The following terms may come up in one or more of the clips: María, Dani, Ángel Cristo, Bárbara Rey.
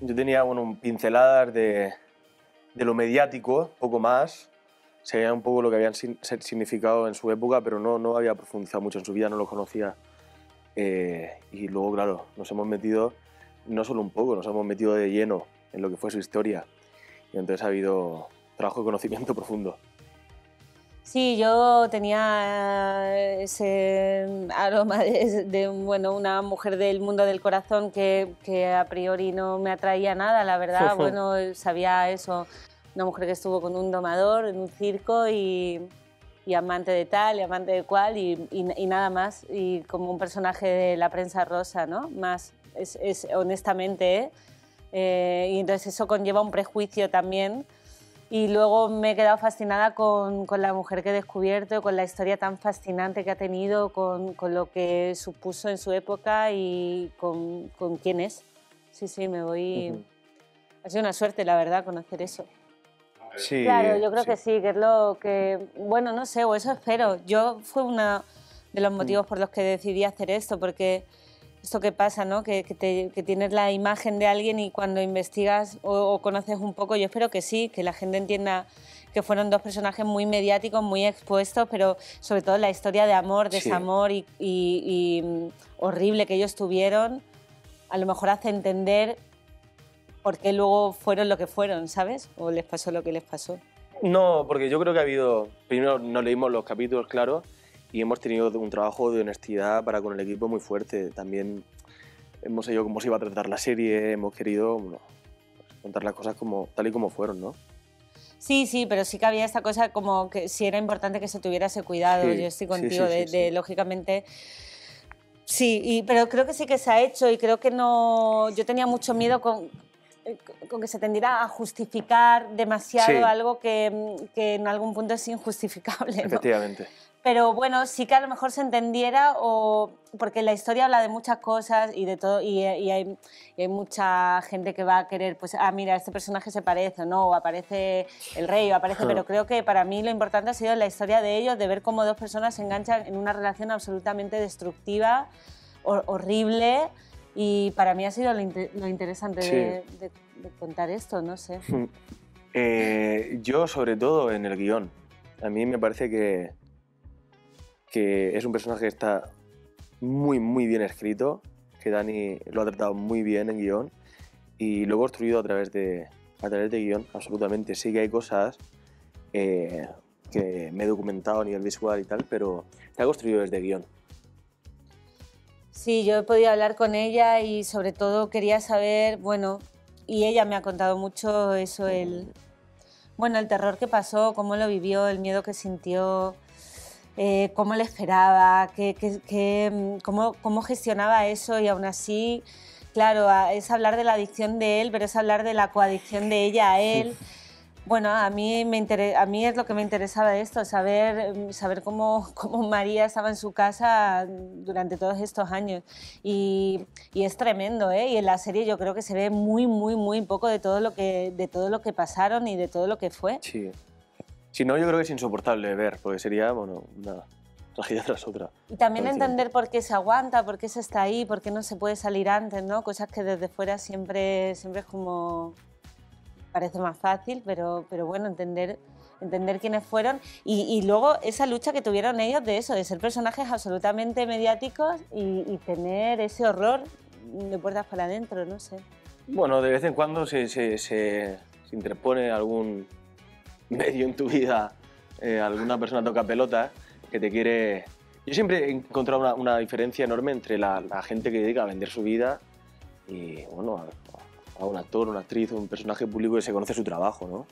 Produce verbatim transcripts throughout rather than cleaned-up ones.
Yo tenía, bueno, pinceladas de, de lo mediático, poco más. Sabía un poco lo que habían significado en su época, pero no, no había profundizado mucho en su vida, no los conocía. Eh, y luego, claro, nos hemos metido, no solo un poco, nos hemos metido de lleno en lo que fue su historia. Y entonces ha habido trabajo de conocimiento profundo. Sí, yo tenía ese aroma de, de bueno, una mujer del mundo del corazón que, que a priori no me atraía nada, la verdad. Bueno, sabía eso, una mujer que estuvo con un domador en un circo y, y amante de tal y amante de cual y, y, y nada más. Y como un personaje de la prensa rosa, ¿no? Más, es, es, honestamente, ¿eh? Eh, y entonces eso conlleva un prejuicio también. Y luego me he quedado fascinada con, con la mujer que he descubierto, con la historia tan fascinante que ha tenido, con, con lo que supuso en su época y con, con quién es. Sí, sí, me voy... Uh-huh. Ha sido una suerte, la verdad, conocer eso. Sí, claro, yo creo sí. que sí, que es lo que... Bueno, no sé, o eso espero. Yo fue uno de los motivos por los que decidí hacer esto, porque... Esto que pasa, ¿no? Que, que, te, que tienes la imagen de alguien y cuando investigas o, o conoces un poco, yo espero que sí, que la gente entienda que fueron dos personajes muy mediáticos, muy expuestos, pero sobre todo la historia de amor, desamor sí. y, y, y horrible que ellos tuvieron, a lo mejor hace entender por qué luego fueron lo que fueron, ¿sabes? O les pasó lo que les pasó. No, porque yo creo que ha habido... Primero no leímos los capítulos, claro, y hemos tenido un trabajo de honestidad para con el equipo muy fuerte. También hemos sabido cómo se iba a tratar la serie, hemos querido, bueno, contar las cosas como, tal y como fueron, ¿no? Sí, sí, pero sí que había esta cosa como que sí era importante que se tuviera ese cuidado. Sí, yo estoy contigo, sí, sí, de, sí, de, sí. lógicamente... Sí, y, pero creo que sí que se ha hecho y creo que no... Yo tenía mucho miedo con... con que se tendiera a justificar demasiado sí. algo que, que en algún punto es injustificable, ¿no? Efectivamente. Pero bueno, sí que a lo mejor se entendiera, o porque la historia habla de muchas cosas y de todo, y, y, hay, y hay mucha gente que va a querer, pues, ah, mira, este personaje se parece o no, o aparece el rey, o aparece, pero creo que para mí lo importante ha sido la historia de ellos, de ver cómo dos personas se enganchan en una relación absolutamente destructiva, hor- horrible, y para mí ha sido lo, inter lo interesante sí. de, de, de contar esto, no sé. Eh, yo, sobre todo, en el guión, a mí me parece que... que es un personaje que está muy, muy bien escrito, que Dani lo ha tratado muy bien en guión y lo he construido a través de, a través de guión, absolutamente. Sí que hay cosas eh, que me he documentado a nivel visual y tal, pero se ha construido desde guión. Sí, yo he podido hablar con ella y sobre todo quería saber, bueno, y ella me ha contado mucho eso, el, bueno, el terror que pasó, cómo lo vivió, el miedo que sintió... Eh, cómo le esperaba, que, que, que, cómo, cómo gestionaba eso y aún así, claro, es hablar de la adicción de él, pero es hablar de la coadicción de ella a él. Bueno, a mí, me inter... a mí es lo que me interesaba de esto, saber, saber cómo, cómo María estaba en su casa durante todos estos años. Y, y es tremendo, ¿eh? Y en la serie yo creo que se ve muy, muy, muy poco de todo lo que, de todo lo que pasaron y de todo lo que fue. Sí. Si no, yo creo que es insoportable ver, porque sería, bueno, una tragedia tras otra. Y también entender por qué se aguanta, por qué se está ahí, por qué no se puede salir antes, ¿no? Cosas que desde fuera siempre, siempre es como... parece más fácil, pero, pero bueno, entender, entender quiénes fueron. Y, y luego esa lucha que tuvieron ellos de eso, de ser personajes absolutamente mediáticos y, y tener ese horror de puertas para adentro, no sé. Bueno, de vez en cuando se, se, se, se interpone algún... medio en tu vida, eh, alguna persona toca pelota que te quiere... Yo siempre he encontrado una, una diferencia enorme entre la, la gente que dedica a vender su vida y, bueno, a, a un actor, una actriz, un personaje público que se conoce su trabajo, ¿no?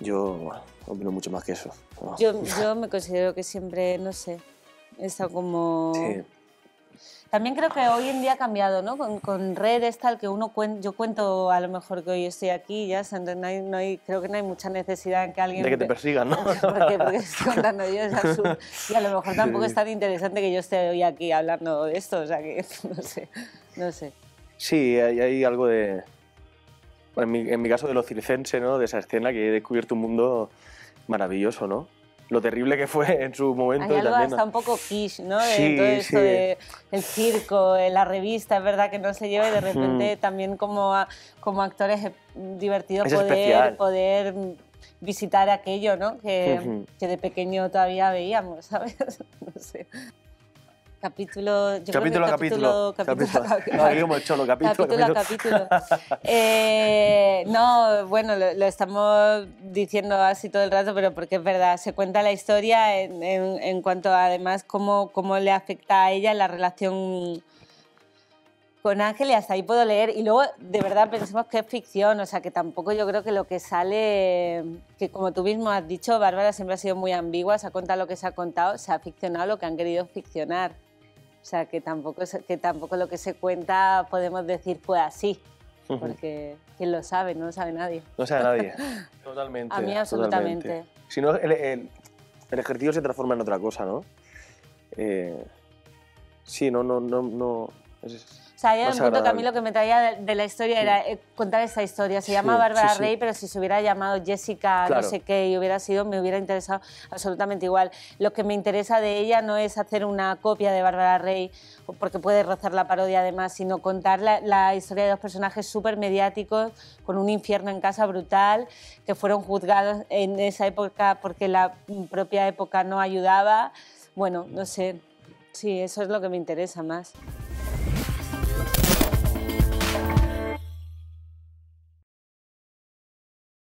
Yo, bueno, opino mucho más que eso. No. Yo, yo me considero que siempre, no sé, he estado como... Sí. También creo que hoy en día ha cambiado, ¿no? Con, con redes, tal, que uno cuenta, yo cuento a lo mejor que hoy estoy aquí, ya, no hay, no hay, creo que no hay mucha necesidad en que alguien... De que te persigan, ¿no? Porque, porque estoy contando yo, es absurdo. Y a lo mejor tampoco sí. es tan interesante que yo esté hoy aquí hablando de esto, o sea que no sé, no sé. Sí, hay, hay algo de... En mi, en mi caso de lo circense, ¿no? De esa escena que he descubierto un mundo maravilloso, ¿no? lo terrible que fue en su momento. Hay algo también, hasta un poco quiche, ¿no? De sí, todo esto sí. de, del circo, la revista, es verdad que no se lleva, y de repente mm. también como, a, como actores es divertido es poder, poder visitar aquello, ¿no? Que, mm-hmm. que de pequeño todavía veíamos, ¿sabes? No sé. Capítulo, yo capítulo, creo que capítulo, capítulo, capítulo, capítulo, capítulo, cholo, capítulo, capítulo, capítulo. capítulo. Eh, no, bueno, lo, lo estamos diciendo así todo el rato, pero porque es verdad, se cuenta la historia en, en, en cuanto a, además, cómo, cómo le afecta a ella la relación con Ángel, y hasta ahí puedo leer. Y luego, de verdad, pensemos que es ficción, o sea, que tampoco yo creo que lo que sale, que como tú mismo has dicho, Bárbara siempre ha sido muy ambigua, se ha contado lo que se ha contado, se ha ficcionado lo que han querido ficcionar. O sea, que tampoco, que tampoco lo que se cuenta podemos decir fue así, porque quién lo sabe, no lo sabe nadie. No sabe nadie, totalmente. A mí absolutamente. Totalmente. Si no, el, el, el ejercicio se transforma en otra cosa, ¿no? Eh, sí, no, no, no... no es... O sea, era un punto que a mí lo que me traía de la historia sí. era contar esta historia. Se llama sí, Bárbara sí, sí. Rey, pero si se hubiera llamado Jessica claro. no sé qué y hubiera sido, me hubiera interesado absolutamente igual. Lo que me interesa de ella no es hacer una copia de Bárbara Rey, porque puede rozar la parodia además, sino contar la, la historia de dos personajes súper mediáticos, con un infierno en casa brutal, que fueron juzgados en esa época porque la propia época no ayudaba. Bueno, no sé, sí, eso es lo que me interesa más.